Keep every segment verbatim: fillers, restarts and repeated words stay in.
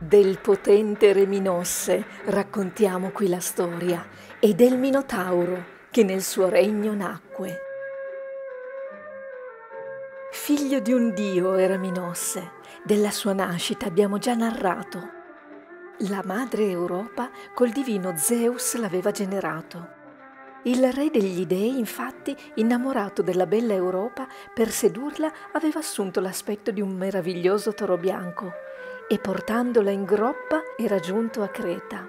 Del potente re Minosse raccontiamo qui la storia e del Minotauro che nel suo regno nacque. Figlio di un dio era Minosse, della sua nascita abbiamo già narrato. La madre Europa col divino Zeus l'aveva generato. Il re degli dei, infatti, innamorato della bella Europa, per sedurla aveva assunto l'aspetto di un meraviglioso toro bianco e portandola in groppa era giunto a Creta.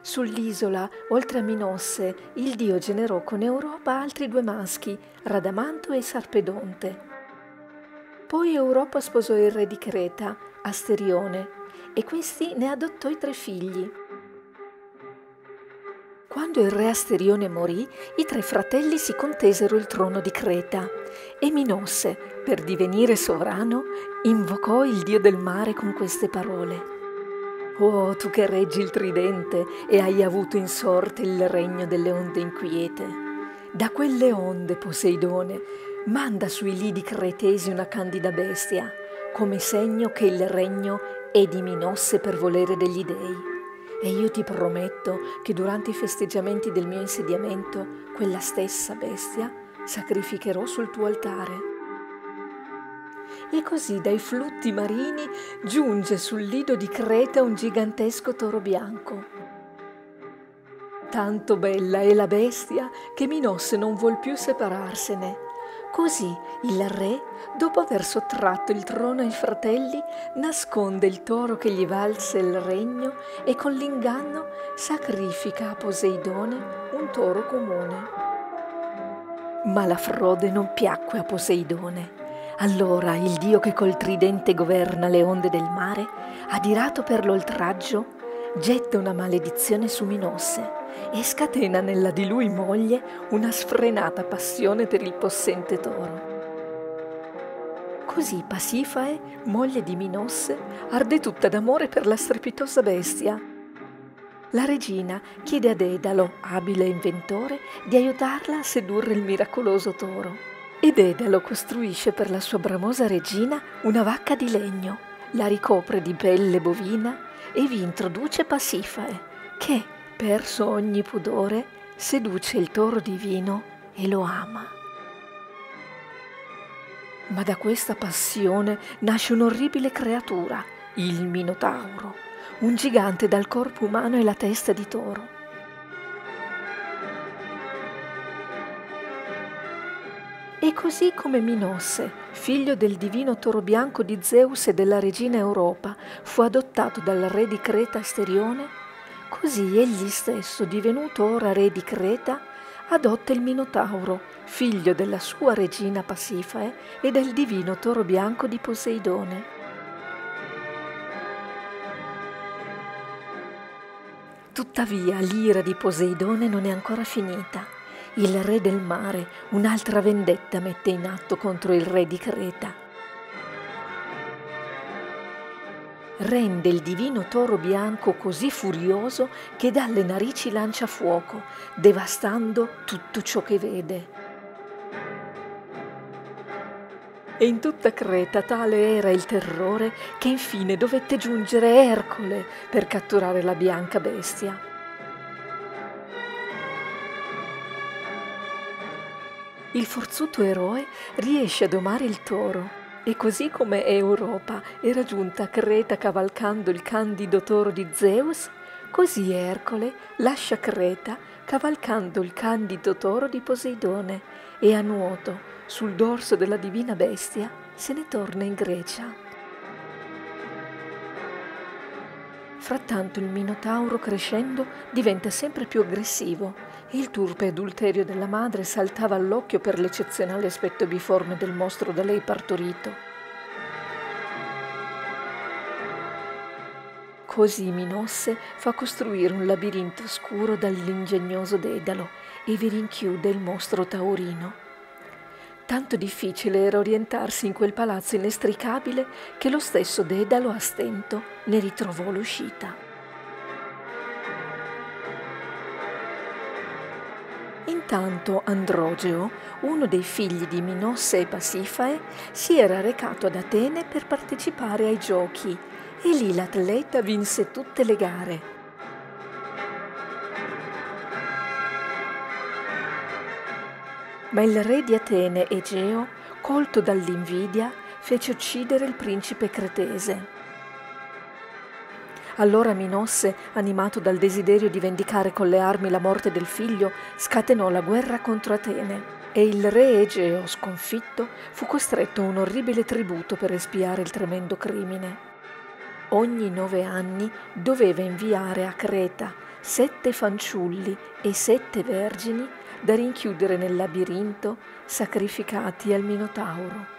Sull'isola, oltre a Minosse, il dio generò con Europa altri due maschi, Radamanto e Sarpedonte. Poi Europa sposò il re di Creta, Asterione, e questi ne adottò i tre figli. Quando il re Asterione morì, i tre fratelli si contesero il trono di Creta e Minosse, per divenire sovrano, invocò il dio del mare con queste parole: «Oh, tu che reggi il tridente e hai avuto in sorte il regno delle onde inquiete, da quelle onde, Poseidone, manda sui lidi cretesi una candida bestia, come segno che il regno è di Minosse per volere degli dei. E io ti prometto che durante i festeggiamenti del mio insediamento quella stessa bestia sacrificherò sul tuo altare». E così dai flutti marini giunge sul lido di Creta un gigantesco toro bianco. Tanto bella è la bestia che Minosse non vuol più separarsene. Così il re, dopo aver sottratto il trono ai fratelli, nasconde il toro che gli valse il regno e con l'inganno sacrifica a Poseidone un toro comune. Ma la frode non piacque a Poseidone. Allora il dio che col tridente governa le onde del mare, adirato per l'oltraggio, getta una maledizione su Minosse e scatena nella di lui moglie una sfrenata passione per il possente toro. Così Pasifae, moglie di Minosse, arde tutta d'amore per la strepitosa bestia. La regina chiede a Dedalo, abile inventore, di aiutarla a sedurre il miracoloso toro. E Dedalo costruisce per la sua bramosa regina una vacca di legno, la ricopre di pelle bovina e vi introduce Pasifae, che, perso ogni pudore, seduce il toro divino e lo ama. Ma da questa passione nasce un'orribile creatura, il Minotauro, un gigante dal corpo umano e la testa di toro. E così come Minosse, figlio del divino toro bianco di Zeus e della regina Europa, fu adottato dal re di Creta Asterione, così egli stesso, divenuto ora re di Creta, adotta il Minotauro, figlio della sua regina Pasifae e del divino toro bianco di Poseidone. Tuttavia l'ira di Poseidone non è ancora finita. Il re del mare un'altra vendetta mette in atto contro il re di Creta. Rende il divino toro bianco così furioso che dalle narici lancia fuoco, devastando tutto ciò che vede. E in tutta Creta tale era il terrore che infine dovette giungere Ercole per catturare la bianca bestia. Il forzuto eroe riesce a domare il toro e così come Europa era giunta a Creta cavalcando il candido toro di Zeus, così Ercole lascia Creta cavalcando il candido toro di Poseidone e a nuoto, sul dorso della divina bestia, se ne torna in Grecia. Frattanto il Minotauro, crescendo, diventa sempre più aggressivo e il turpe adulterio della madre saltava all'occhio per l'eccezionale aspetto biforme del mostro da lei partorito. Così Minosse fa costruire un labirinto oscuro dall'ingegnoso Dedalo e vi rinchiude il mostro taurino. Tanto difficile era orientarsi in quel palazzo inestricabile che lo stesso Dedalo a stento ne ritrovò l'uscita. Intanto Androgeo, uno dei figli di Minosse e Pasifae, si era recato ad Atene per partecipare ai giochi e lì l'atleta vinse tutte le gare. Ma il re di Atene, Egeo, colto dall'invidia, fece uccidere il principe cretese. Allora Minosse, animato dal desiderio di vendicare con le armi la morte del figlio, scatenò la guerra contro Atene e il re Egeo, sconfitto, fu costretto a un orribile tributo per espiare il tremendo crimine. Ogni nove anni doveva inviare a Creta sette fanciulli e sette vergini da rinchiudere nel labirinto, sacrificati al Minotauro.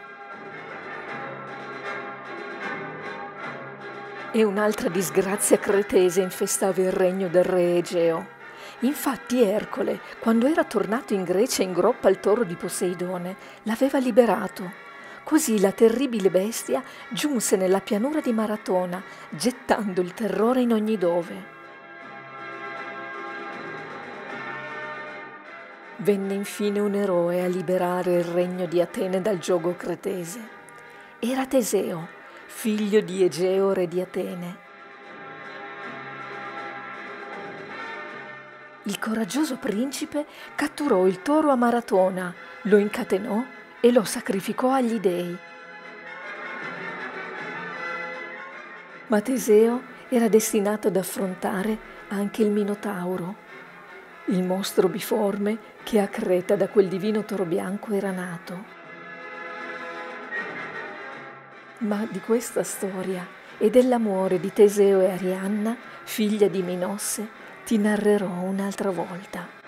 E un'altra disgrazia cretese infestava il regno del re Egeo. Infatti Ercole, quando era tornato in Grecia in groppa al toro di Poseidone, l'aveva liberato. Così la terribile bestia giunse nella pianura di Maratona, gettando il terrore in ogni dove. Venne infine un eroe a liberare il regno di Atene dal giogo cretese. Era Teseo, figlio di Egeo, re di Atene. Il coraggioso principe catturò il toro a Maratona, lo incatenò e lo sacrificò agli dei. Ma Teseo era destinato ad affrontare anche il Minotauro, il mostro biforme che a Creta da quel divino toro bianco era nato. Ma di questa storia e dell'amore di Teseo e Arianna, figlia di Minosse, ti narrerò un'altra volta.